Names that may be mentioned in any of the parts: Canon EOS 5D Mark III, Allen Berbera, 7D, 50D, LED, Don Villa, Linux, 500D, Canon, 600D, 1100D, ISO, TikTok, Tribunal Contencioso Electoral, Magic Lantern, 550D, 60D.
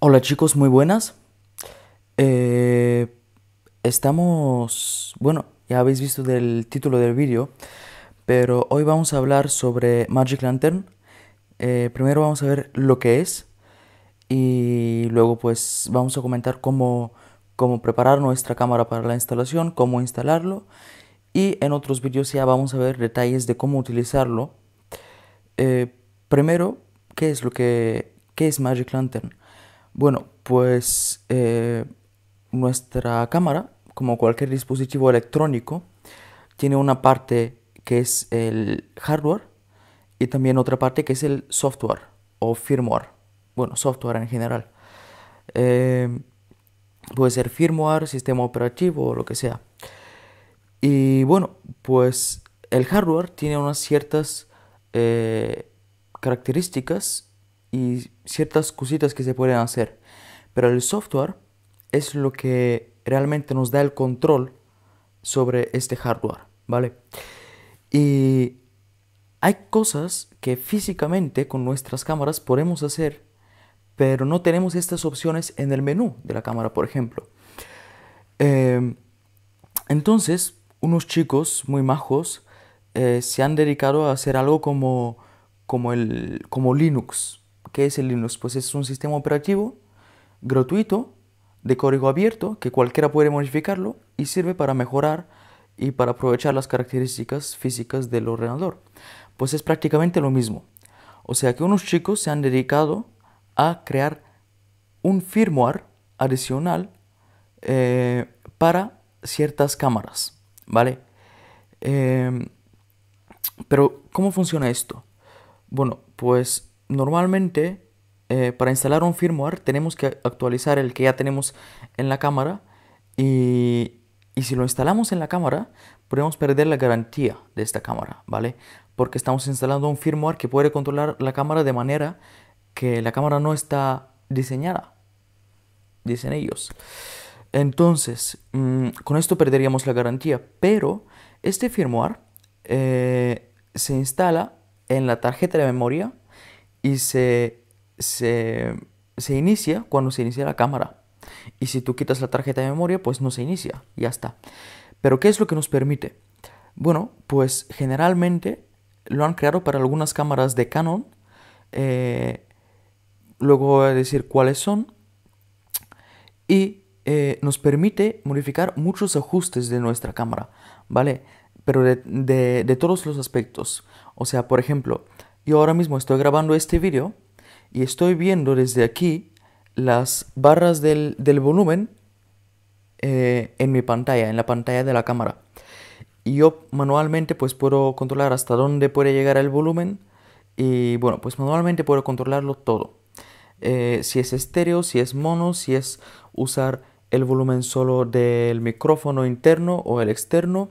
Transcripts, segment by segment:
Hola chicos, muy buenas. Bueno, ya habéis visto del título del vídeo, pero hoy vamos a hablar sobre Magic Lantern. Primero vamos a ver lo que es y luego pues vamos a comentar cómo preparar nuestra cámara para la instalación, cómo instalarlo, y en otros vídeos ya vamos a ver detalles de cómo utilizarlo. Primero, ¿qué es Magic Lantern? Bueno, pues nuestra cámara, como cualquier dispositivo electrónico, tiene una parte que es el hardware y también otra parte que es el software o firmware. Bueno, software en general. Puede ser firmware, sistema operativo o lo que sea. Y bueno, pues el hardware tiene unas ciertas características y ciertas cositas que se pueden hacer, pero el software es lo que realmente nos da el control sobre este hardware, ¿vale? Y hay cosas que físicamente con nuestras cámaras podemos hacer, pero no tenemos estas opciones en el menú de la cámara, por ejemplo. Entonces, unos chicos muy majos se han dedicado a hacer algo como Linux. ¿Qué es el Linux? Pues es un sistema operativo gratuito de código abierto que cualquiera puede modificarlo y sirve para mejorar y para aprovechar las características físicas del ordenador. Pues es prácticamente lo mismo. O sea que unos chicos se han dedicado a crear un firmware adicional para ciertas cámaras, ¿vale? Pero ¿cómo funciona esto? Bueno, pues normalmente para instalar un firmware tenemos que actualizar el que ya tenemos en la cámara, y si lo instalamos en la cámara podemos perder la garantía de esta cámara, ¿vale? Porque estamos instalando un firmware que puede controlar la cámara de manera que la cámara no está diseñada, dicen ellos. Entonces, con esto perderíamos la garantía, pero este firmware se instala en la tarjeta de memoria y se inicia cuando se inicia la cámara. Y si tú quitas la tarjeta de memoria, pues no se inicia, ya está. Pero ¿qué es lo que nos permite? Bueno, pues generalmente lo han creado para algunas cámaras de Canon. Luego voy a decir cuáles son. Y nos permite modificar muchos ajustes de nuestra cámara, ¿vale? Pero de todos los aspectos. O sea, por ejemplo, yo ahora mismo estoy grabando este vídeo y estoy viendo desde aquí las barras del volumen en mi pantalla, en la pantalla de la cámara. Y yo manualmente pues puedo controlar hasta dónde puede llegar el volumen, y bueno, pues manualmente puedo controlarlo todo. Si es estéreo, si es mono, si es usar el volumen solo del micrófono interno o el externo.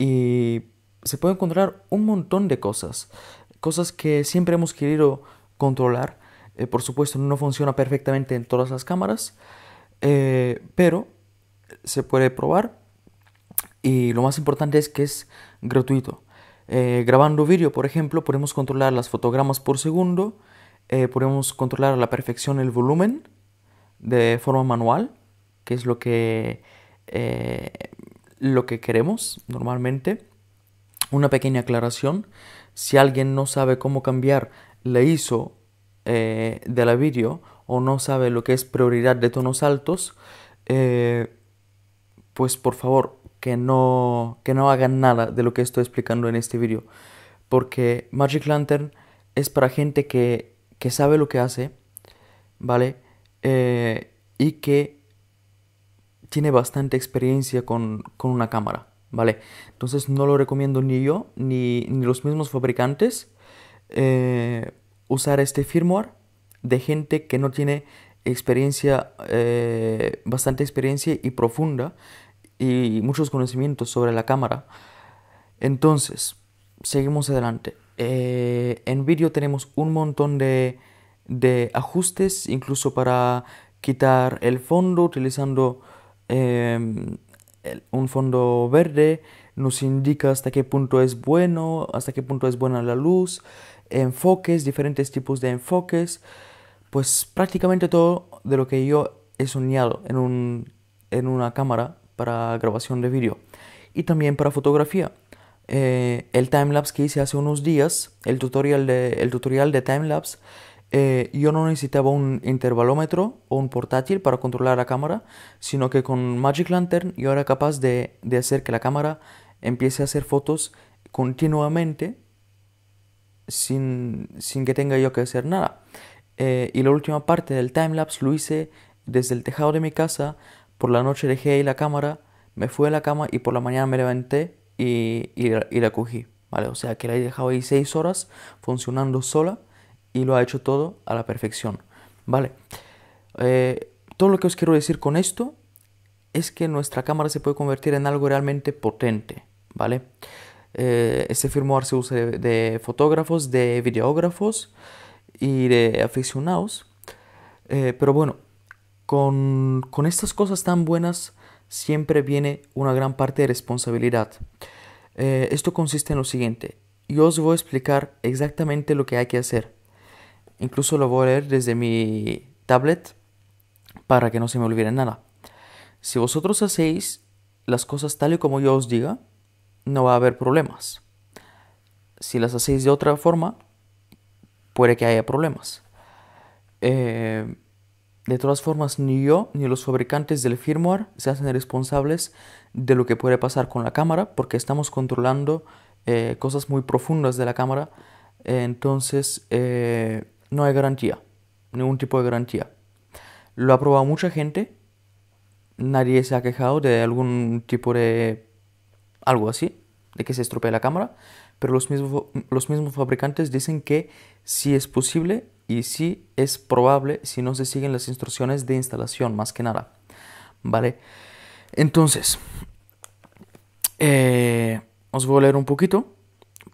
Y se pueden controlar un montón de cosas. Cosas que siempre hemos querido controlar. Por supuesto no funciona perfectamente en todas las cámaras, pero se puede probar, y lo más importante es que es gratuito. Grabando vídeo, por ejemplo, podemos controlar las fotogramas por segundo, podemos controlar a la perfección el volumen de forma manual, que es lo que queremos normalmente. Una pequeña aclaración: si alguien no sabe cómo cambiar la ISO de la vídeo, o no sabe lo que es prioridad de tonos altos, pues por favor que no hagan nada de lo que estoy explicando en este vídeo, porque Magic Lantern es para gente que sabe lo que hace, ¿vale? Y que tiene bastante experiencia con una cámara, ¿vale? Entonces no lo recomiendo ni yo ni los mismos fabricantes usar este firmware de gente que no tiene experiencia, bastante experiencia y profunda, y muchos conocimientos sobre la cámara. Entonces, seguimos adelante. En vídeo tenemos un montón de ajustes, incluso para quitar el fondo utilizando un fondo verde. Nos indica hasta qué punto es bueno, hasta qué punto es buena la luz, enfoques, diferentes tipos de enfoques. Pues prácticamente todo de lo que yo he soñado en una cámara para grabación de vídeo y también para fotografía. El timelapse que hice hace unos días, el tutorial de timelapse, yo no necesitaba un intervalómetro o un portátil para controlar la cámara, sino que con Magic Lantern yo era capaz de hacer que la cámara empiece a hacer fotos continuamente sin que tenga yo que hacer nada. Y la última parte del timelapse lo hice desde el tejado de mi casa. Por la noche dejé ahí la cámara, me fui a la cama y por la mañana me levanté y la cogí, ¿vale? O sea que la he dejado ahí 6 horas funcionando sola y lo ha hecho todo a la perfección, ¿vale? Todo lo que os quiero decir con esto es que nuestra cámara se puede convertir en algo realmente potente, ¿vale? Este firmware se usa de fotógrafos, de videógrafos y de aficionados, pero bueno, con estas cosas tan buenas siempre viene una gran parte de responsabilidad. Esto consiste en lo siguiente: yo os voy a explicar exactamente lo que hay que hacer, incluso lo voy a leer desde mi tablet para que no se me olvide nada. Si vosotros hacéis las cosas tal y como yo os diga, no va a haber problemas. Si las hacéis de otra forma, puede que haya problemas. De todas formas, ni yo ni los fabricantes del firmware se hacen responsables de lo que puede pasar con la cámara, porque estamos controlando cosas muy profundas de la cámara. Entonces no hay garantía, ningún tipo de garantía. Lo ha probado mucha gente, nadie se ha quejado de algún tipo de algo así, de que se estropee la cámara, pero los mismos fabricantes dicen que sí es posible y sí es probable si no se siguen las instrucciones de instalación, más que nada, ¿vale? Entonces, os voy a leer un poquito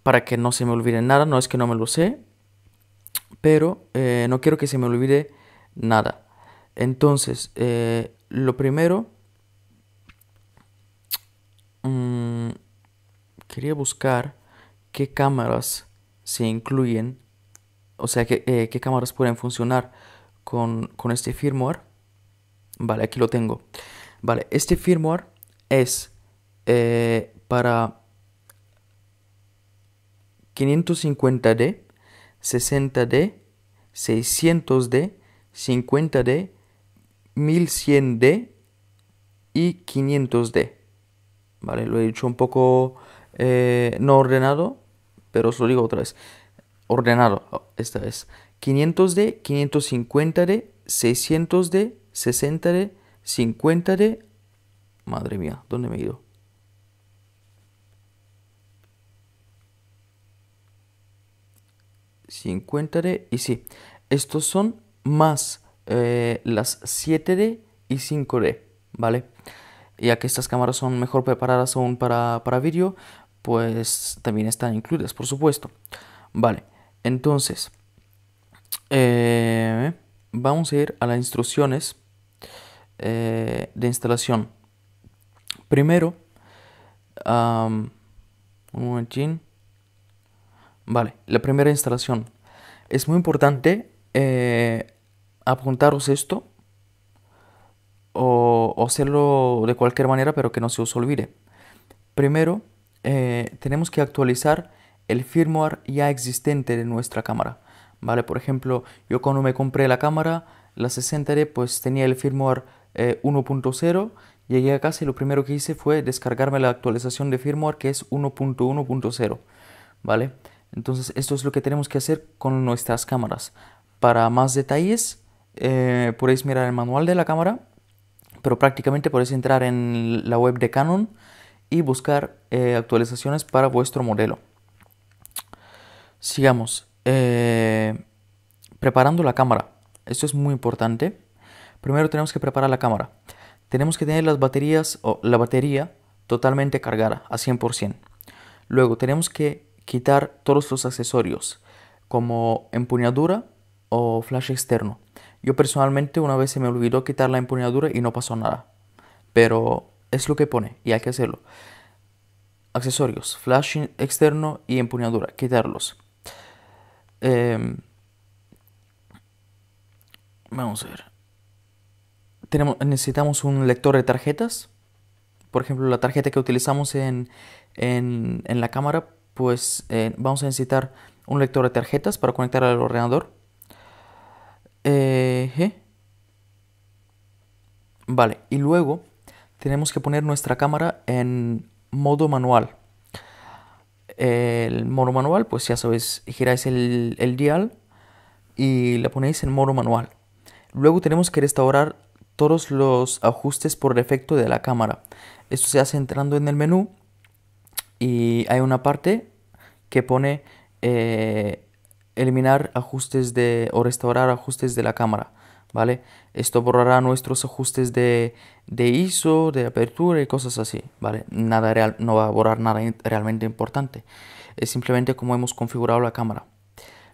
para que no se me olvide nada. No es que no me lo sé, pero no quiero que se me olvide nada. Entonces, lo primero... quería buscar qué cámaras se incluyen, o sea, qué cámaras pueden funcionar con este firmware. Vale, aquí lo tengo. Vale, este firmware es para 550D, 60D, 600D, 50D, 1100D y 500D. Vale, lo he dicho un poco no ordenado, pero os lo digo otra vez. Ordenado, esta vez. 500D, 550D, 600D, 60D, 50D. Madre mía, ¿dónde me he ido? ¿50D? Y sí, estos son más las 7D y 5D, ¿vale? Ya que estas cámaras son mejor preparadas aún para vídeo, pues también están incluidas, por supuesto. Vale, entonces vamos a ir a las instrucciones de instalación. Primero, un momentín. Vale, la primera instalación. Es muy importante apuntaros esto o hacerlo de cualquier manera, pero que no se os olvide. Primero, tenemos que actualizar el firmware ya existente de nuestra cámara, ¿vale? Por ejemplo, yo cuando me compré la cámara, la 60D, pues tenía el firmware 1.0. Llegué a casa y lo primero que hice fue descargarme la actualización de firmware, que es 1.1.0, ¿vale? Entonces, esto es lo que tenemos que hacer con nuestras cámaras. Para más detalles, podéis mirar el manual de la cámara, pero prácticamente podéis entrar en la web de Canon y buscar actualizaciones para vuestro modelo. Sigamos. Preparando la cámara. Esto es muy importante. Primero tenemos que preparar la cámara. Tenemos que tener las baterías o la batería totalmente cargada a 100%. Luego tenemos que quitar todos los accesorios como empuñadura o flash externo. Yo personalmente una vez se me olvidó quitar la empuñadura y no pasó nada, pero es lo que pone y hay que hacerlo. Accesorios, flash externo y empuñadura, quitarlos. Vamos a ver. necesitamos un lector de tarjetas. Por ejemplo, la tarjeta que utilizamos en la cámara, pues vamos a necesitar un lector de tarjetas para conectar al ordenador. Vale, y luego tenemos que poner nuestra cámara en modo manual. El modo manual, pues ya sabéis, giráis el dial y la ponéis en modo manual. Luego tenemos que restaurar todos los ajustes por defecto de la cámara. Esto se hace entrando en el menú y hay una parte que pone eliminar ajustes o restaurar ajustes de la cámara, ¿vale? Esto borrará nuestros ajustes de ISO, de apertura y cosas así, ¿vale? Nada real, no va a borrar nada realmente importante. Es simplemente como hemos configurado la cámara.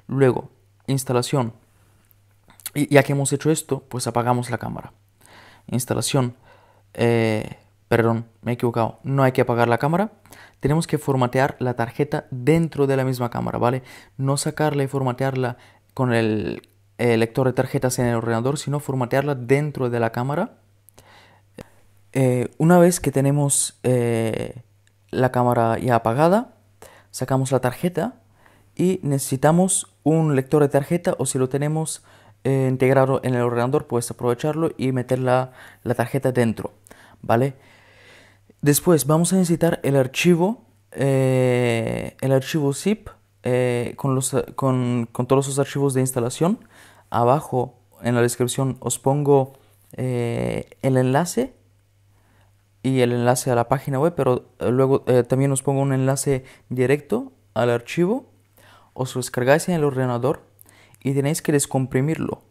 Luego, instalación. Y ya que hemos hecho esto, pues apagamos la cámara. Instalación. Perdón, me he equivocado. No hay que apagar la cámara. Tenemos que formatear la tarjeta dentro de la misma cámara, ¿vale? No sacarla y formatearla con el lector de tarjetas en el ordenador, sino formatearla dentro de la cámara. Una vez que tenemos la cámara ya apagada, sacamos la tarjeta y necesitamos un lector de tarjeta, o si lo tenemos integrado en el ordenador, puedes aprovecharlo y meter la tarjeta dentro, ¿vale? Después vamos a necesitar el archivo zip con todos los archivos de instalación. Abajo en la descripción os pongo el enlace y el enlace a la página web, pero luego también os pongo un enlace directo al archivo. Os lo descargáis en el ordenador y tenéis que descomprimirlo,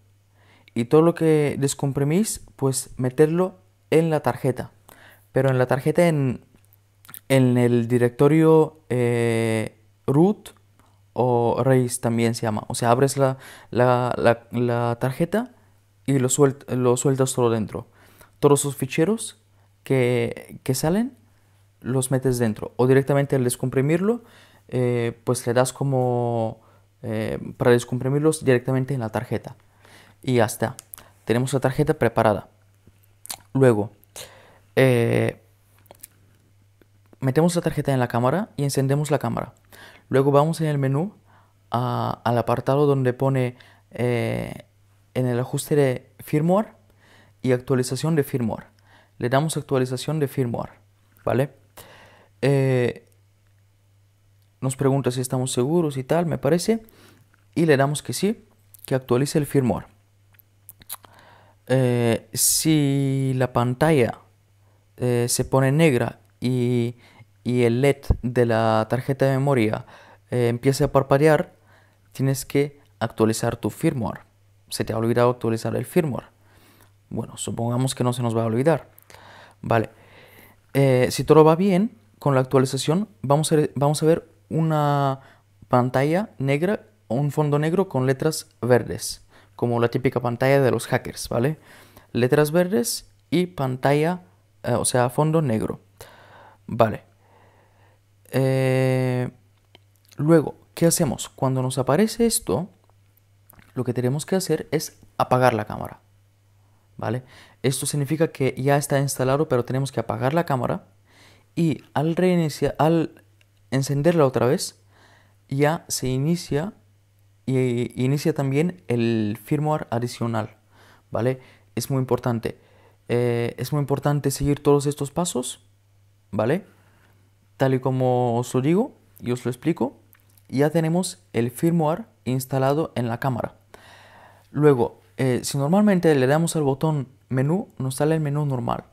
y todo lo que descomprimís pues meterlo en la tarjeta, pero en la tarjeta en el directorio root o raíz también se llama. O sea, abres la tarjeta y lo sueltas todo dentro. Todos sus ficheros que salen los metes dentro, o directamente al descomprimirlo pues le das como para descomprimirlos directamente en la tarjeta, y ya está, tenemos la tarjeta preparada. Luego metemos la tarjeta en la cámara y encendemos la cámara. Luego vamos en el menú al apartado donde pone en el ajuste de firmware y actualización de firmware. Le damos actualización de firmware, ¿vale? Nos pregunta si estamos seguros y tal, me parece, y le damos que sí, que actualice el firmware. Si la pantalla se pone negra y el LED de la tarjeta de memoria empieza a parpadear, tienes que actualizar tu firmware. Se te ha olvidado actualizar el firmware. Bueno, supongamos que no se nos va a olvidar. Vale. Si todo va bien con la actualización, vamos a ver una pantalla negra, un fondo negro con letras verdes, como la típica pantalla de los hackers, ¿vale? Letras verdes y pantalla, o sea, fondo negro. Vale. Luego, ¿qué hacemos? Cuando nos aparece esto, lo que tenemos que hacer es apagar la cámara, ¿vale? Esto significa que ya está instalado, pero tenemos que apagar la cámara y al encenderla otra vez, ya se inicia y inicia también el firmware adicional, ¿vale? Es muy importante. Es muy importante seguir todos estos pasos, ¿vale? Tal y como os lo digo y os lo explico, ya tenemos el firmware instalado en la cámara. Luego, si normalmente le damos al botón menú, nos sale el menú normal.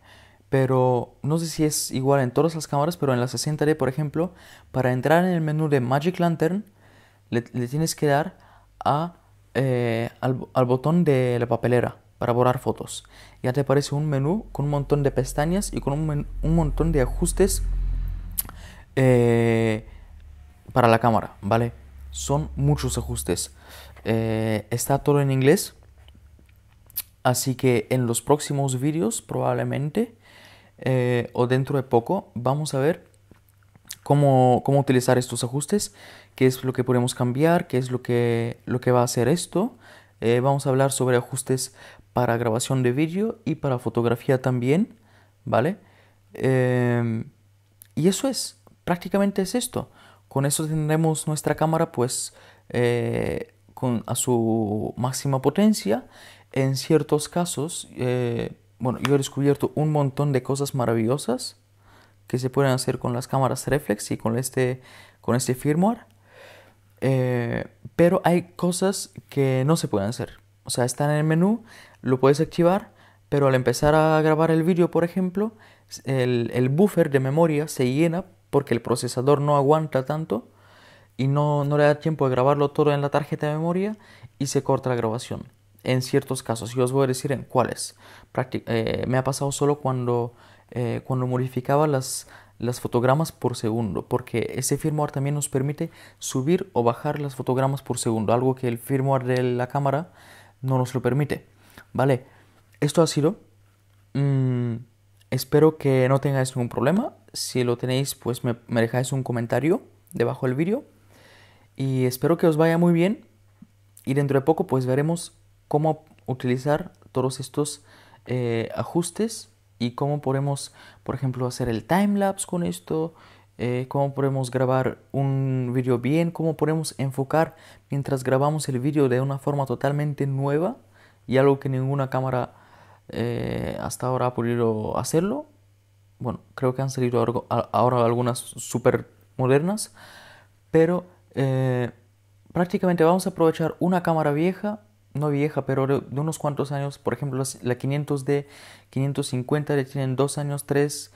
Pero no sé si es igual en todas las cámaras, pero en la 60D, por ejemplo, para entrar en el menú de Magic Lantern, le tienes que dar al botón de la papelera para borrar fotos. Ya te aparece un menú con un montón de pestañas y con un montón de ajustes para la cámara, ¿vale? Son muchos ajustes. Está todo en inglés, así que en los próximos vídeos probablemente o dentro de poco vamos a ver cómo utilizar estos ajustes, qué es lo que podemos cambiar, qué es lo que va a hacer esto, vamos a hablar sobre ajustes para grabación de vídeo y para fotografía también, ¿vale? Y eso es, prácticamente es esto. Con eso tendremos nuestra cámara pues a su máxima potencia. En ciertos casos, bueno, yo he descubierto un montón de cosas maravillosas que se pueden hacer con las cámaras reflex y con este firmware. Pero hay cosas que no se pueden hacer. O sea, está en el menú, lo puedes activar, pero al empezar a grabar el vídeo, por ejemplo, el buffer de memoria se llena porque el procesador no aguanta tanto y no le da tiempo de grabarlo todo en la tarjeta de memoria y se corta la grabación. En ciertos casos, yo os voy a decir en cuáles. Me ha pasado solo cuando modificaba las fotogramas por segundo, porque ese firmware también nos permite subir o bajar las fotogramas por segundo, algo que el firmware de la cámara no nos lo permite, ¿vale? Esto ha sido, espero que no tengáis ningún problema. Si lo tenéis, pues me dejáis un comentario debajo del vídeo y espero que os vaya muy bien, y dentro de poco pues veremos cómo utilizar todos estos ajustes y cómo podemos, por ejemplo, hacer el timelapse con esto, cómo podemos grabar un vídeo bien, cómo podemos enfocar mientras grabamos el vídeo de una forma totalmente nueva y algo que ninguna cámara hasta ahora ha podido hacerlo. Bueno, creo que han salido ahora algunas súper modernas, pero prácticamente vamos a aprovechar una cámara vieja, no vieja, pero de unos cuantos años. Por ejemplo, la 500D, 550D tienen 2 años, 3,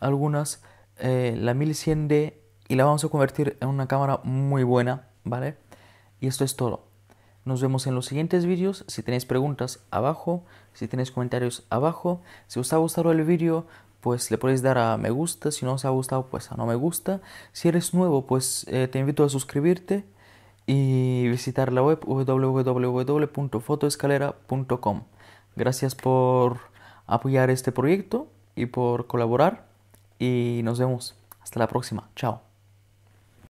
algunas, la 1100D, y la vamos a convertir en una cámara muy buena, ¿vale? Y esto es todo. Nos vemos en los siguientes vídeos. Si tenéis preguntas, abajo. Si tenéis comentarios, abajo. Si os ha gustado el vídeo, pues le podéis dar a me gusta. Si no os ha gustado, pues a no me gusta. Si eres nuevo, pues te invito a suscribirte y visitar la web www.fotoescalera.com. Gracias por apoyar este proyecto y por colaborar, y nos vemos hasta la próxima. Chao.